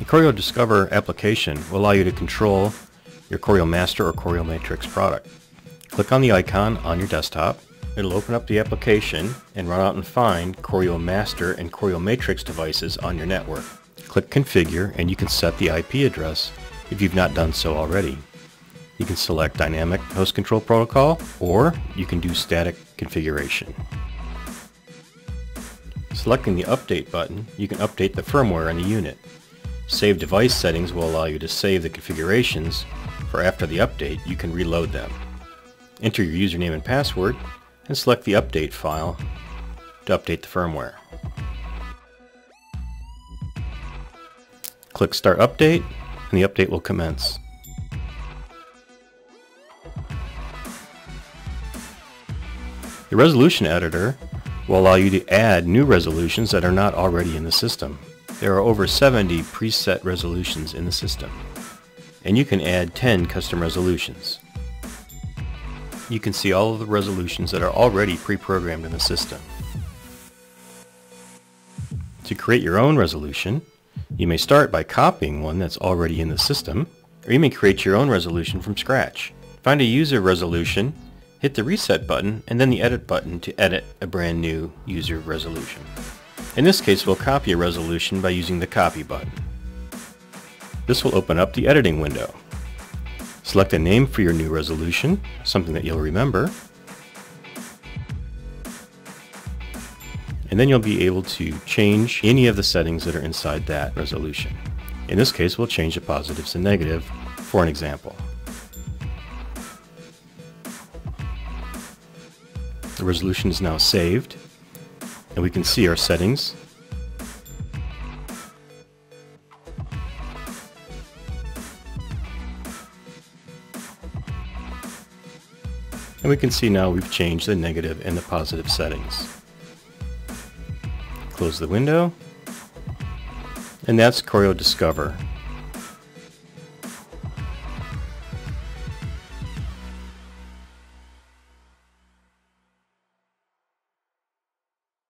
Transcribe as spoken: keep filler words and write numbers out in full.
The CORIOdiscover application will allow you to control your CORIOmaster or CORIOmatrix product. Click on the icon on your desktop. It'll open up the application and run out and find CORIOmaster and CORIOmatrix devices on your network. Click Configure and you can set the I P address if you've not done so already. You can select Dynamic Host Control Protocol, or you can do static configuration. Selecting the Update button, you can update the firmware on the unit. Save device settings will allow you to save the configurations, for after the update you can reload them. Enter your username and password and select the update file to update the firmware. Click Start Update and the update will commence. The resolution editor will allow you to add new resolutions that are not already in the system. There are over seventy preset resolutions in the system, and you can add ten custom resolutions. You can see all of the resolutions that are already pre-programmed in the system. To create your own resolution, you may start by copying one that's already in the system, or you may create your own resolution from scratch. Find a user resolution, hit the reset button, and then the edit button to edit a brand new user resolution. In this case, we'll copy a resolution by using the copy button. This will open up the editing window. Select a name for your new resolution, something that you'll remember, and then you'll be able to change any of the settings that are inside that resolution. In this case, we'll change the positives and negatives for an example. The resolution is now saved, and we can see our settings. And we can see now we've changed the negative and the positive settings. Close the window, and that's CORIOdiscover.